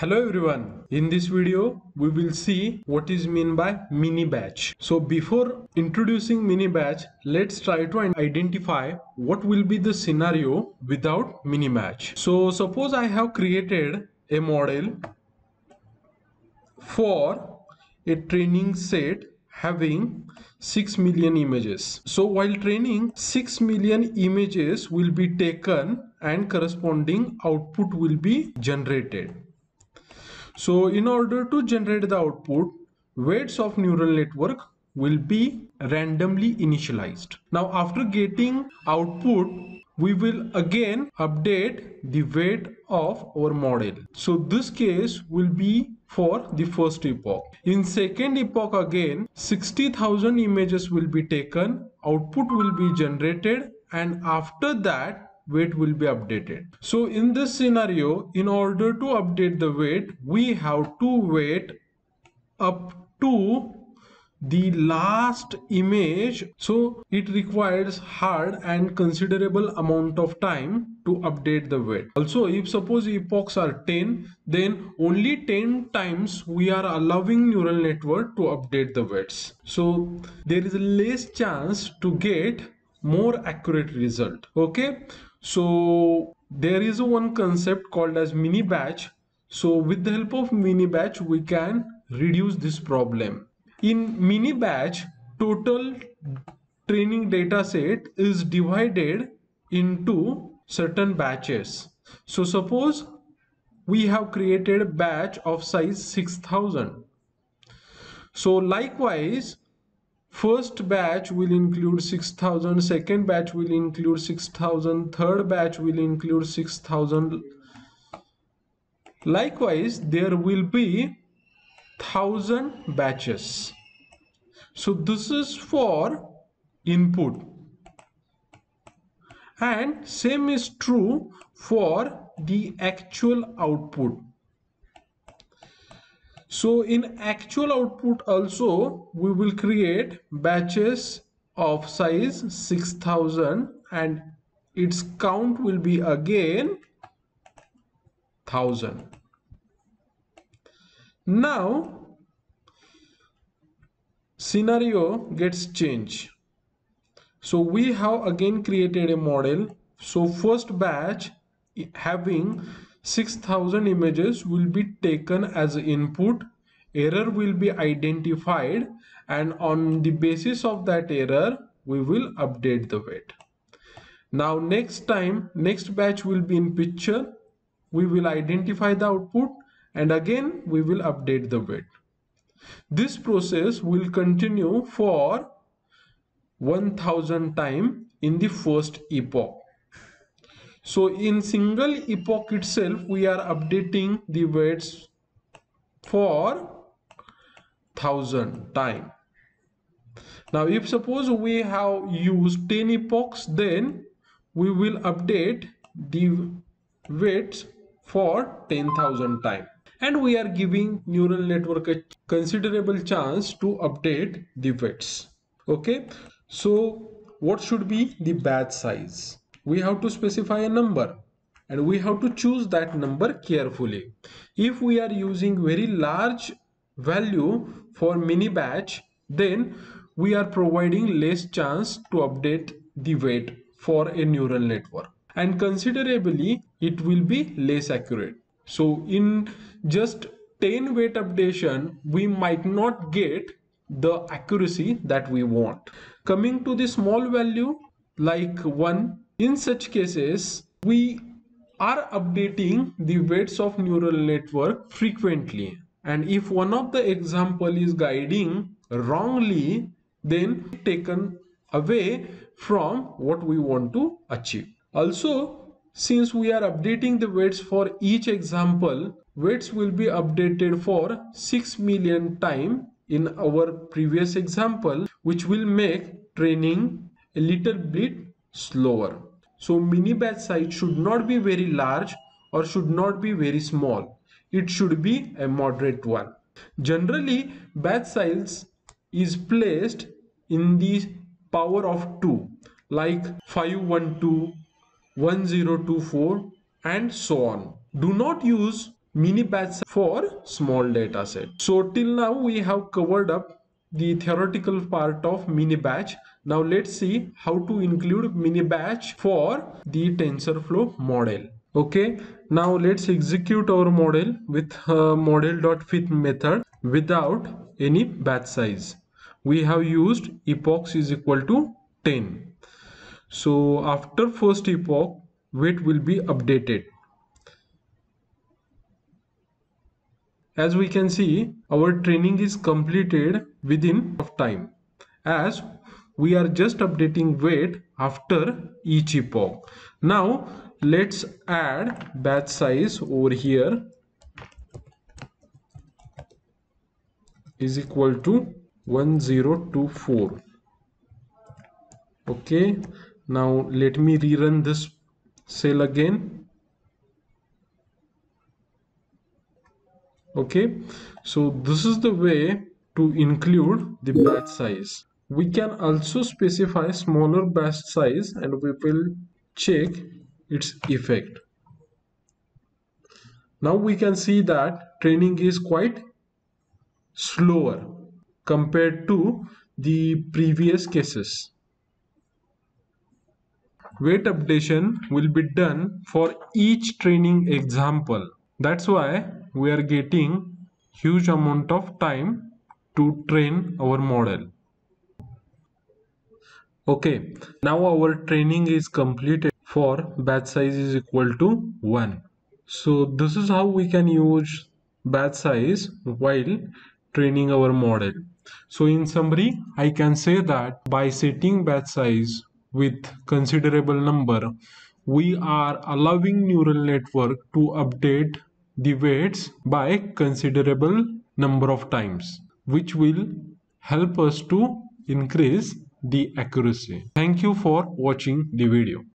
Hello everyone, in this video we will see what is meant by mini batch. So before introducing mini batch, let's try to identify what will be the scenario without mini batch. So suppose I have created a model for a training set having 6 million images. So while training, 6 million images will be taken and corresponding output will be generated. So in order to generate the output, weights of neural network will be randomly initialized. Now after getting output, we will again update the weight of our model. So this case will be for the first epoch. In second epoch again, 60,000 images will be taken, output will be generated, and after that, weight will be updated. So in this scenario, in order to update the weight, we have to wait up to the last image. So it requires hard and considerable amount of time to update the weight. Also, if suppose epochs are 10, then only 10 times we are allowing neural network to update the weights. So there is less chance to get more accurate result. Okay. So there is one concept called as mini batch. So with the help of mini batch, we can reduce this problem. In mini batch, total training data set is divided into certain batches. So suppose we have created a batch of size 6,000. So likewise, first batch will include 6,000, second batch will include 6,000, third batch will include 6,000. Likewise, there will be 1,000 batches. So this is for input. And same is true for the actual output. So in actual output also, we will create batches of size 6,000 and its count will be again 1,000. Now, scenario gets changed. So we have again created a model. So first batch having 6,000 images will be taken as input, error will be identified, and on the basis of that error, we will update the weight. Now next batch will be in picture, we will identify the output, and again we will update the weight. This process will continue for 1,000 times in the first epoch. So in single epoch itself, we are updating the weights for 1,000 times. Now if suppose we have used 10 epochs, then we will update the weights for 10,000 times. And we are giving neural network a considerable chance to update the weights. Okay, so what should be the batch size? We have to specify a number and we have to choose that number carefully. If we are using very large value for mini batch, then we are providing less chance to update the weight for a neural network, and considerably it will be less accurate. So in just 10 weight updation, we might not get the accuracy that we want. Coming to the small value like 1, in such cases, we are updating the weights of neural network frequently. And if one of the example is guiding wrongly, then taken away from what we want to achieve. Also, since we are updating the weights for each example, weights will be updated for 6 million times in our previous example, which will make training a little bit slower. So mini batch size should not be very large or should not be very small. It should be a moderate one. Generally, batch size is placed in the power of 2, like 512, 1024, and so on. Do not use mini batch for small data set. So till now we have covered up the theoretical part of mini batch. Now let's see how to include mini batch for the TensorFlow model. Okay, now let's execute our model with model.fit method without any batch size. We have used epochs is equal to 10. So after first epoch, weight will be updated. As we can see, our training is completed within of time, as we are just updating weight after each epoch. Now let's add batch size over here is equal to 1024. Okay, now let me rerun this cell again. Okay, so this is the way to include the batch size. We can also specify smaller batch size and we will check its effect. Now we can see that training is quite slower compared to the previous cases. Weight updation will be done for each training example. That's why we are getting huge amount of time to train our model. Okay, now our training is completed for batch size is equal to 1. So this is how we can use batch size while training our model. So in summary, I can say that by setting batch size with considerable number, we are allowing neural network to update the weights by considerable number of times, which will help us to increase the accuracy. Thank you for watching the video.